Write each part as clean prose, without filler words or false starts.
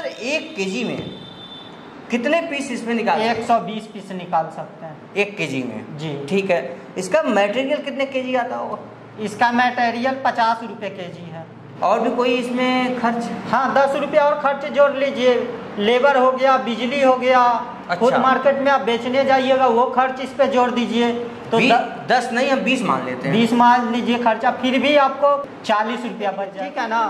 Sir 1 KG में कितने piece इसमें निकाल? 120 पीस निकाल सकते हैं 1 केजी में। जी ठीक है। इसका मटेरियल कितने केजी आता होगा? इसका मटेरियल 50 रुपये केजी है। और भी कोई इसमें खर्च? हाँ 10 रुपये और खर्च जोड़ लीजिए, लेबर हो गया, बिजली हो गया। अच्छा। खुद मार्केट में आप बेचने जाइएगा वो खर्च इस पे जोड़ दीजिए तो 10 नहीं हम 20 मान लेते हैं, 20 मान लीजिए खर्चा, फिर भी आपको 40 रुपया बच जाए। ठीक है ना,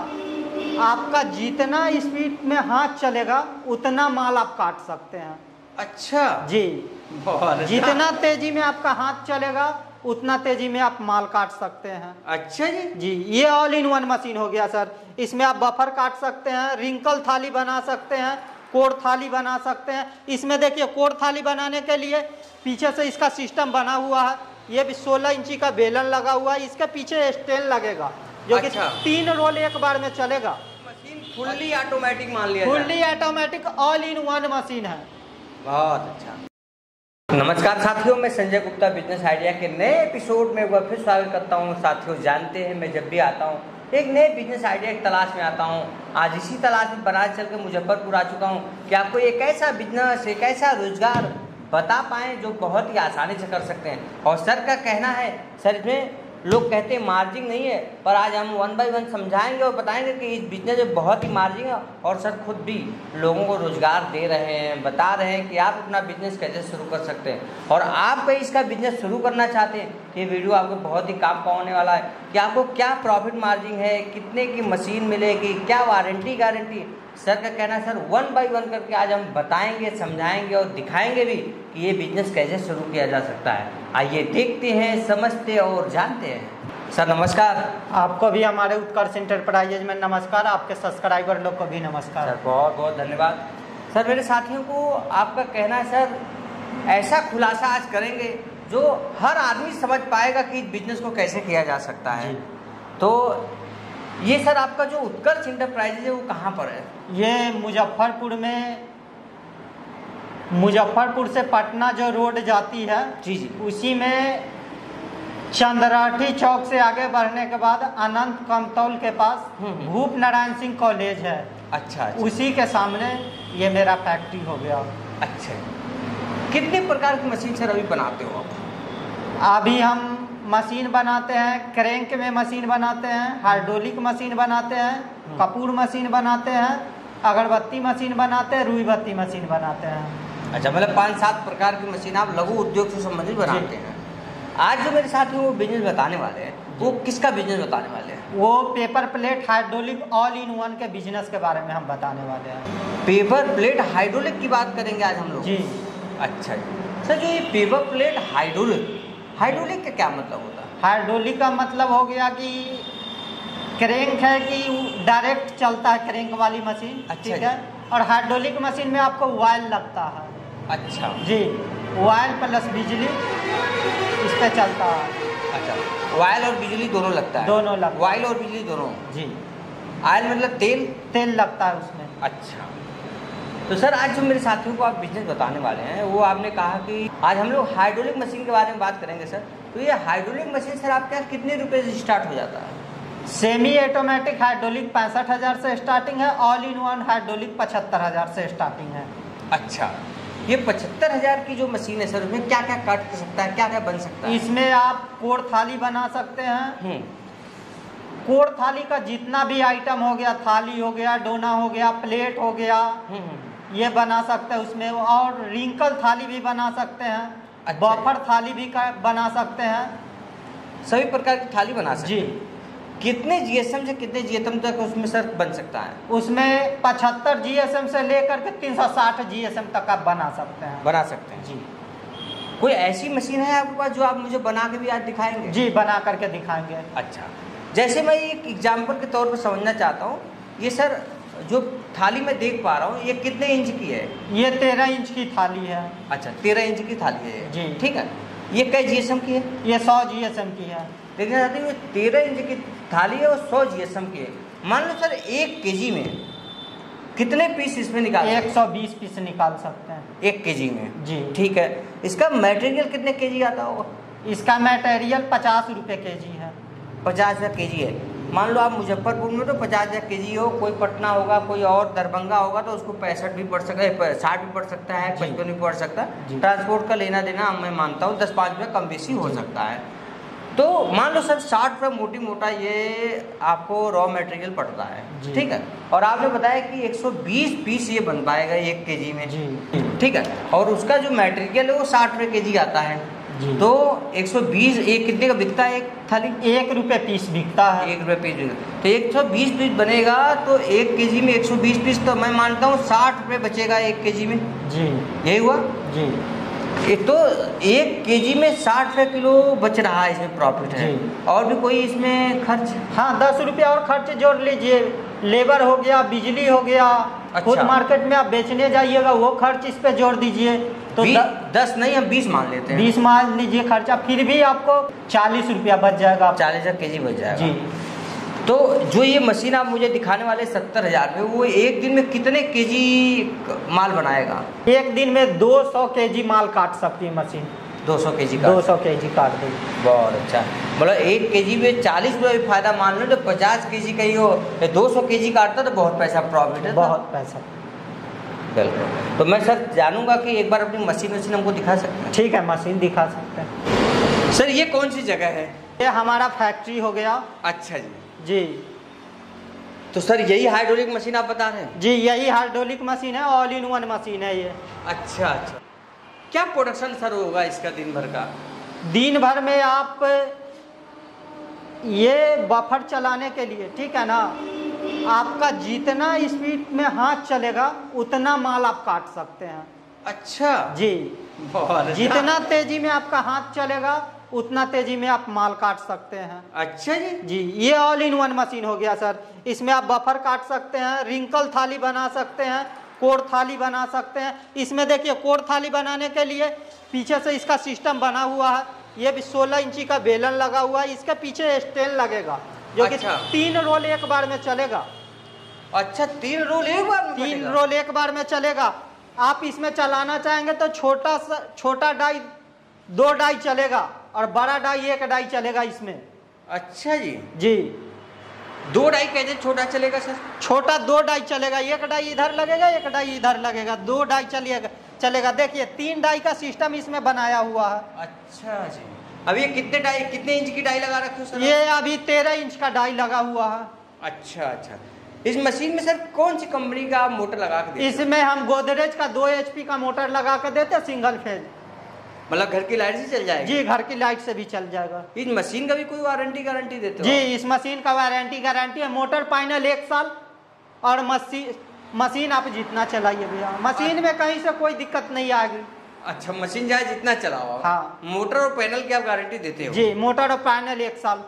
आपका जितना स्पीड में हाथ चलेगा उतना माल आप काट सकते हैं। अच्छा जी, जितना तेजी में आपका हाथ चलेगा उतना तेजी में आप माल काट सकते हैं। अच्छा जी। जी ये ऑल इन वन मशीन हो गया सर। इसमें आप बफर काट सकते हैं, रिंकल थाली बना सकते हैं, कोर थाली बना सकते हैं। इसमें देखिए कोर थाली बनाने के लिए पीछे से इसका सिस्टम बना हुआ है। ये भी 16 इंची का बेलन लगा हुआ है, इसके पीछे स्टैंड लगेगा जो कि 3 रोल एक बार में चलेगा। मशीन फुल्ली ऑटोमेटिक मान लिया, fully automatic all in one machine है। बहुत अच्छा। नमस्कार साथियों, मैं संजय गुप्ता बिजनेस आइडिया के नए एपिसोड में वह फिर स्वागत करता हूँ। साथियों जानते हैं मैं जब भी आता हूँ एक नए बिजनेस आइडिया की तलाश में आता हूँ। आज इसी तलाश में बनारस चल के मुजफ्फरपुर आ चुका हूँ कि आपको एक ऐसा बिजनेस, एक ऐसा रोजगार बता पाएँ जो बहुत ही आसानी से कर सकते हैं। और सर का कहना है, सर इसमें लोग कहते हैं मार्जिन नहीं है, पर आज हम 1 बाय 1 समझाएंगे और बताएंगे कि इस बिजनेस में बहुत ही मार्जिन है। और सर खुद भी लोगों को रोज़गार दे रहे हैं, बता रहे हैं कि आप अपना बिजनेस कैसे शुरू कर सकते हैं। और आप कहीं इसका बिजनेस शुरू करना चाहते हैं तो ये वीडियो आपको बहुत ही काम का होने वाला है कि आपको क्या प्रॉफिट मार्जिन है, कितने की मशीन मिलेगी, क्या वारंटी गारंटी। सर का कहना है सर 1 बाय 1 करके आज हम बताएंगे, समझाएंगे और दिखाएंगे भी कि ये बिजनेस कैसे शुरू किया जा सकता है। आइए देखते हैं, समझते और जानते हैं। सर नमस्कार। आपको भी हमारे उत्कर्ष इंटरप्राइजेज में नमस्कार, आपके सब्सक्राइबर लोग को भी नमस्कार। सर बहुत बहुत धन्यवाद। सर मेरे साथियों को आपका कहना है सर ऐसा खुलासा आज करेंगे जो हर आदमी समझ पाएगा कि बिजनेस को कैसे किया जा सकता है। तो ये सर आपका जो उत्कर्ष इंटरप्राइजेज है वो कहाँ पर है? ये मुजफ्फरपुर में, मुजफ्फरपुर से पटना जो रोड जाती है जी जी, उसी में चंद्रराठी चौक से आगे बढ़ने के बाद अनंत कमतौल के पास भूप नारायण सिंह कॉलेज है। अच्छा, अच्छा उसी के सामने ये मेरा फैक्ट्री हो गया। अच्छा, कितने प्रकार की मशीन सर अभी बनाते हो आप? अभी हम मशीन बनाते हैं, क्रैंक में मशीन बनाते हैं, हाइड्रोलिक मशीन बनाते हैं, कपूर मशीन बनाते हैं, अगरबत्ती मशीन बनाते हैं, रुईबत्ती मशीन बनाते हैं। अच्छा, मतलब 5-7 प्रकार की मशीन आप लघु उद्योग से संबंधित बनाते हैं। आज जो मेरे साथियों वो बिजनेस बताने वाले हैं वो किसका बिजनेस बताने वाले हैं? वो paper plate hydraulic all in one के बिजनेस के बारे में हम बताने वाले हैं। पेपर प्लेट हाइड्रोलिक की बात करेंगे आज हम लोग जी। अच्छा सर जो ये पेपर प्लेट हाइड्रोलिक, हाइड्रोलिक का क्या मतलब होता है? हाइड्रोलिक का मतलब हो गया कि क्रेंक है कि डायरेक्ट चलता है क्रेंक वाली मशीन। अच्छा ठीक है। और हाइड्रोलिक मशीन में आपको वायर लगता है। अच्छा जी, वायर प्लस बिजली इस पे चलता है। अच्छा, वायर और बिजली दोनों लगता है? दोनों लगता है, वायर और बिजली दोनों जी। आयल मतलब तेल, तेल लगता है उसमें। अच्छा, तो सर आज जो मेरे साथियों को आप बिजनेस बताने वाले हैं वो आपने कहा कि आज हम लोग हाइड्रोलिक मशीन के बारे में बात करेंगे। सर तो ये हाइड्रोलिक मशीन सर आपके यहाँ कितने रुपए से स्टार्ट हो जाता है? सेमी ऑटोमेटिक हाइड्रोलिक 65,000 से स्टार्टिंग है, ऑल इन वन हाइड्रोलिक 75,000 से स्टार्टिंग है। अच्छा, ये 75,000 की जो मशीन है सर उसमें क्या क्या काट सकता है, क्या क्या बन सकता है? इसमें आप कोर थाली बना सकते हैं। कोर थाली का जितना भी आइटम हो गया, थाली हो गया, डोना हो गया, प्लेट हो गया, ये बना सकते हैं उसमें। और रिंकल थाली भी बना सकते हैं। अच्छा, बफर थाली भी बना सकते हैं, सभी प्रकार की थाली बना सकते हैं जी। कितने जीएसएम से कितने जीएसएम तक उसमें सर बन सकता है? उसमें 75 जीएसएम से लेकर के 360 जीएसएम तक आप बना सकते हैं। बना सकते हैं जी। कोई ऐसी मशीन है आपके पास जो आप मुझे बना के भी आज दिखाएंगे? जी, बना करके दिखाएंगे। अच्छा, जैसे मैं एक एग्जाम्पल के तौर पर समझना चाहता हूँ, ये सर जो थाली में देख पा रहा हूँ ये कितने इंच की है? ये 13 इंच की थाली है। अच्छा, 13 इंच की थाली है जी। ठीक है, ये कई जीएसएम की है? ये 100 जीएसएम की है। देखना चाहते हैं 13 इंच की थाली है और 100 जीएसएम की है। मान लो सर 1 केजी में कितने पीस इसमें निकाल? 120 पीस निकाल सकते हैं 1 केजी में जी। ठीक है, इसका मटेरियल कितने केजी आता होगा? इसका मटेरियल 50 रुपये केजी है। 50 रुपये केजी है। मान लो आप मुजफ्फरपुर में तो 50,000 kg हो, कोई पटना होगा, कोई और दरभंगा होगा तो उसको 65 भी पड़ सकता है, 60 भी पड़ सकता है, 55 भी पड़ सकता है। ट्रांसपोर्ट का लेना देना मैं मानता हूँ 10-5 रुपये कम बेसी हो सकता है। तो मान लो सर 60 रुपये मोटी मोटा ये आपको रॉ मटेरियल पड़ता है, ठीक है। और आपने बताया कि 120 पीस ये बन पाएगा 1 केजी में, ठीक है। और उसका जो मटेरियल है वो 60 रुपये केजी आता है। तो 120 एक कितने का बिकता है? एक थाली 1 रुपये पीस बिकता है, 1 रुपये पीस बिकता। तो 120 पीस बनेगा तो 1 केजी में 120 पीस, तो मैं मानता हूँ 60 रुपये बचेगा 1 केजी में। जी यही हुआ जी। तो 1 केजी में 60 रुपये किलो बच रहा है, इसमें प्रॉफिट है। और भी कोई इसमें खर्च? हाँ, 10 रुपये और खर्च जोड़ लीजिए, लेबर हो गया, बिजली हो गया। अच्छा। खुद मार्केट में आप बेचने जाइएगा वो खर्च इस पे जोड़ दीजिए तो 10 नहीं हम 20 मान लेते हैं, 20 मान लीजिए खर्चा, फिर भी आपको 40 रुपया बच जाएगा, 40 रुपये केजी बच जाएगा जी। तो जो ये मशीन आप मुझे दिखाने वाले 70,000 में, वो एक दिन में कितने केजी माल बनाएगा? एक दिन में 200 केजी माल काट सकती है मशीन, 200 केजी काट दे। बहुत अच्छा, मतलब 1 केजी में 40 रुपये भी फायदा मान लो तो 50 केजी का ही हो, 200 केजी काटता तो बहुत पैसा प्रॉफिट है, बहुत पैसा। बिल्कुल। तो मैं सर जानूंगा कि एक बार अपनी मशीन हमको दिखा सकते हैं? ठीक है, मशीन दिखा सकते हैं। सर ये कौन सी जगह है? ये हमारा फैक्ट्री हो गया। अच्छा जी जी। तो सर यही हाइड्रोलिक मशीन आप बता रहे हैं? जी यही हाइड्रोलिक मशीन है, ऑल इन वन मशीन है ये। अच्छा अच्छा। क्या प्रोडक्शन सर होगा इसका दिन भर का? दिन भर में आप ये बफर चलाने के लिए, ठीक है ना, आपका जितना स्पीड में हाथ चलेगा उतना माल आप काट सकते हैं। अच्छा जी। बहुत जितना तेजी में आपका हाथ चलेगा उतना तेजी में आप माल काट सकते हैं। अच्छा जी जी। ये ऑल इन वन मशीन हो गया सर। इसमें आप बफर काट सकते हैं, रिंकल थाली बना सकते हैं, कोर थाली बना सकते हैं। इसमें देखिए कोर थाली बनाने के लिए पीछे से इसका सिस्टम बना हुआ है। ये भी 16 इंची का बेलन लगा हुआ है, इसके पीछे स्टैंड लगेगा जो कि 3 रोल एक बार में चलेगा। अच्छा, 3 रोल एक बार में? 3 रोल एक बार में चलेगा। आप इसमें चलाना चाहेंगे तो छोटा डाई 2 डाई चलेगा और बड़ा डाई 1 डाई चलेगा इसमें। अच्छा जी जी। 2 डाई कैसे छोटा चलेगा सर? छोटा 2 डाई चलेगा, 1 डाई इधर लगेगा, 1 डाई इधर लगेगा, 2 डाई चलेगा। देखिए 3 डाई का सिस्टम इसमें बनाया हुआ है। अच्छा जी। अब ये कितने इंच की डाई लगा रखी है सर? ये अभी 13 इंच का डाई लगा हुआ है। अच्छा अच्छा। इस मशीन में सर कौन सी कंपनी का आप मोटर लगा के देते? इसमें हम गोदरेज का 2 HP का मोटर लगा के देते हैं, सिंगल फेज। मतलब घर की लाइट से चल जाएगा? जी, घर की लाइट से भी चल जाएगा। इस मशीन का भी कोई वारंटी गारंटी देते हो? जी, इस मशीन का वारंटी गारंटी है। मोटर पैनल 1 साल और मशीन आप जितना चलाइए भैया, मशीन में कहीं से कोई दिक्कत नहीं आएगी। अच्छा, मशीन चाहे जितना चलाओ। हाँ। मोटर और पैनल की आप गारंटी देते हो? जी, मोटर और पैनल 1 साल।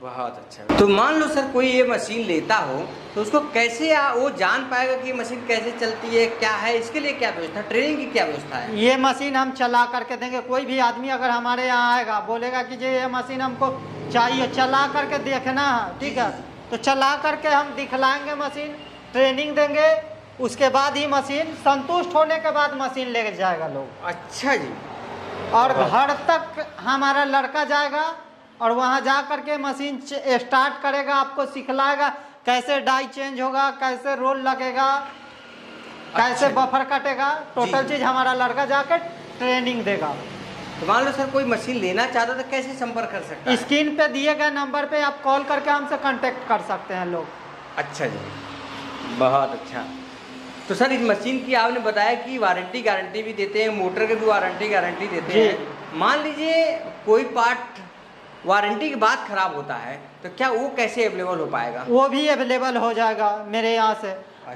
बहुत अच्छा। तो मान लो सर कोई ये मशीन लेता हो तो उसको कैसे वो जान पाएगा कि ये मशीन कैसे चलती है, क्या है, इसके लिए क्या व्यवस्था, ट्रेनिंग की क्या व्यवस्था है? ये मशीन हम चला करके देंगे। कोई भी आदमी अगर हमारे यहाँ आएगा, बोलेगा कि जी ये मशीन हमको चाहिए, चला करके देखना है, ठीक है, तो चला करके हम दिखलाएंगे मशीन, ट्रेनिंग देंगे, उसके बाद ही मशीन संतुष्ट होने के बाद मशीन ले जाएगा लोग। अच्छा जी। और घर तक हमारा लड़का जाएगा और वहाँ जा करके मशीन स्टार्ट करेगा, आपको सिखलाएगा कैसे डाई चेंज होगा, कैसे रोल लगेगा, कैसे बफर कटेगा, टोटल चीज़ हमारा लड़का जाकर ट्रेनिंग देगा। तो मान लो सर कोई मशीन लेना चाहता तो कैसे संपर्क कर सकता है? स्क्रीन पे दिए गए नंबर पे आप कॉल करके हमसे कांटेक्ट कर सकते हैं लोग। अच्छा जी, बहुत अच्छा। तो सर इस मशीन की आपने बताया कि वारंटी गारंटी भी देते हैं, मोटर की भी वारंटी गारंटी देते हैं। मान लीजिए कोई पार्ट वारंटी के बाद खराब होता है तो क्या वो कैसे अवेलेबल हो पाएगा? वो भी अवेलेबल हो जाएगा मेरे यहाँ से।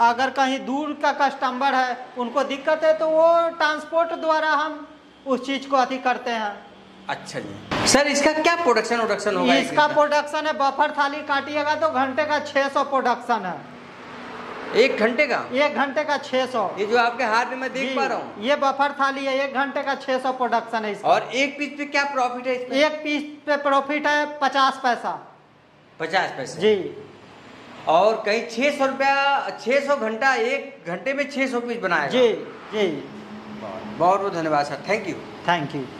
अगर कहीं दूर का कस्टमर है, उनको दिक्कत है, तो वो ट्रांसपोर्ट द्वारा हम उस चीज को अति करते हैं। अच्छा जी। सर इसका क्या प्रोडक्शन होगा? इसका प्रोडक्शन है, बफर थाली काटिएगा तो घंटे का 600 प्रोडक्शन है। 1 घंटे का 600। ये जो आपके हाथ में देख पा रहा हूँ ये बफर थाली है, 1 घंटे का 600 प्रोडक्शन है इसका। और एक पीस पे क्या प्रॉफिट है इसमें? एक पीस पे प्रॉफिट है 50 पैसा। 50 पैसे जी। और कहीं 600 रुपया, 600 घंटा, 1 घंटे में 600 पीस बनाया जी जी। बहुत बहुत धन्यवाद सर, थैंक यू।